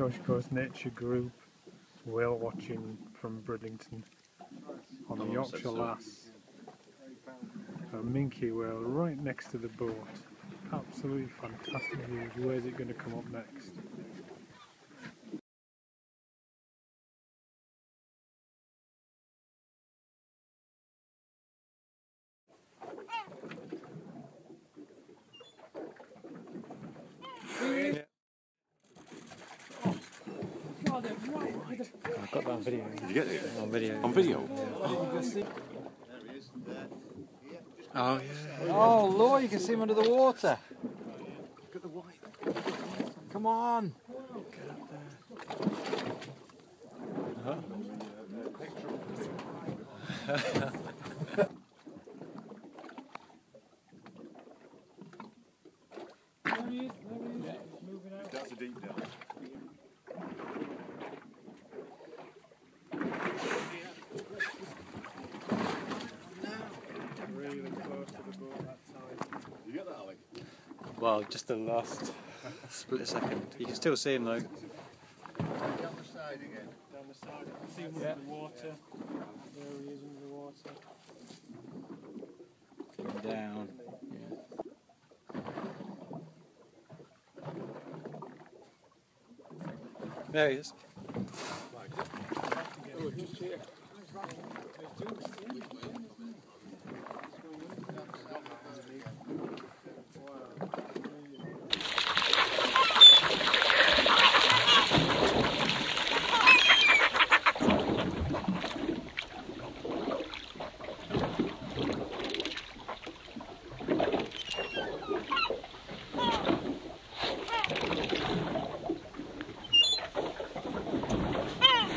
Yorkshire Coast Nature Group whale watching from Bridlington on the Yorkshire Lass. A minke whale right next to the boat. Absolutely fantastic views. Where's it going to come up next? I've got that on video. Did you get it? On video. On video? Yeah. There he is. Oh, yeah. Oh, Lord, you can see him under the water. Look at the white. Come on. Get up there. Uh-huh. Well, just the last split second. You can still see him though. Down the side again. Down the side. You can see him under the water. Yeah. There he is under the water. Coming down. Yeah. There he is. Oh, just here.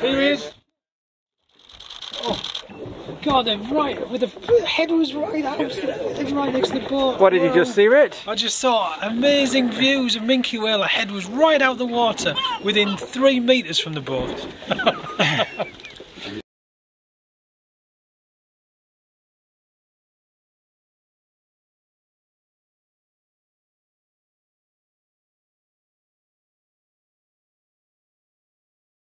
There he is! Oh, God, they're right, with the head was right out, they're right next to the boat. What did you just see, Rich? I just saw amazing views of minke whale, her head was right out the water, within 3 metres from the boat.